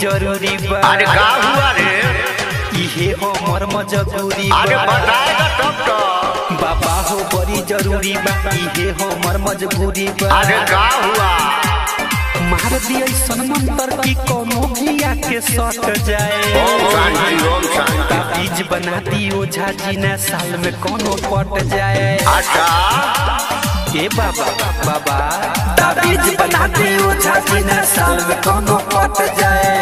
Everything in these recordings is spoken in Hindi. जरूरी अरे का हुआ रे इहे हमर मजबूरी अरे बताएगा तब तो बाबा हो बड़ी जरूरी बा इहे हमर मजबूरी अरे का हुआ मार दिए सनमंतर की कोनो भी आके सट जाए ओम शांति बीज बना दी ओझा जी ना साल में कोनो पट जाए आटा ए बाबा बाबा बीज बना दी ओझा जी ना साल में कोनो पट जाए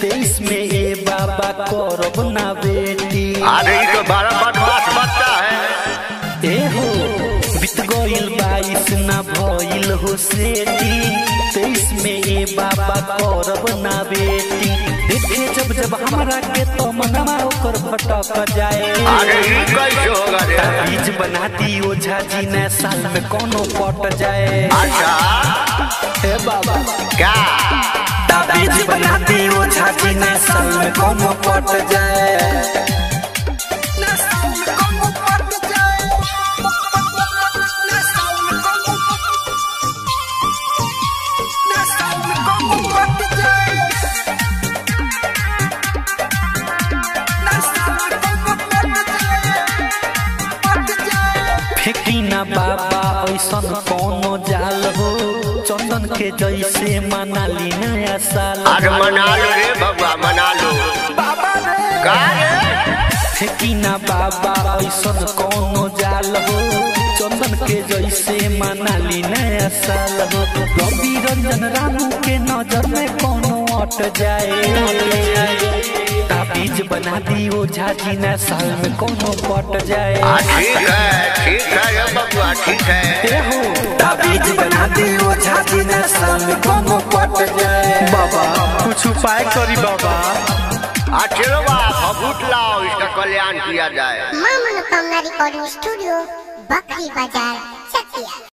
तेईस में ये बाबा करब ना बेटी अरे ये तो बड़ा बदमाश बच्चा है ए हो बीत गइल 22 ना भइल हो से 23 में ये बाबा करब ना बेटी देखे जब जब हमरा के तो मनवा होकर भटक जाए अरे ये कैसे होगा रे बीज बनाती ओझा जी ने साल में कोनो पट जाए अच्छा हे बाबा का बीज बनाती वो झांकी में साल में कोनो पट जाए बाबा ऐसा कोनो जाल हो चंदन के जैसे मना ली नया साल अरे मना लो रे बाबा मना लो बाबा का रे कि ना बाबा ऐसा कोनो जाल हो चंदन के जैसे मना ली नया साल हो रवि रंजन रामू के नजर में कोनो अट जाए बीज बना दी वो झाजी ना साल में कोनो पट जाए ठीक है ये बबुआ ठीक है ए हो बीज बना दी वो झाजी ना साल में कोनो पट जाए बाबा कुछ उपाय करी बाबा आखिरो बाबा भूत लाओ इसका कल्याण किया जाए मां मनोकामना रिकॉर्डिंग स्टूडियो बकरी बाजार चकिया।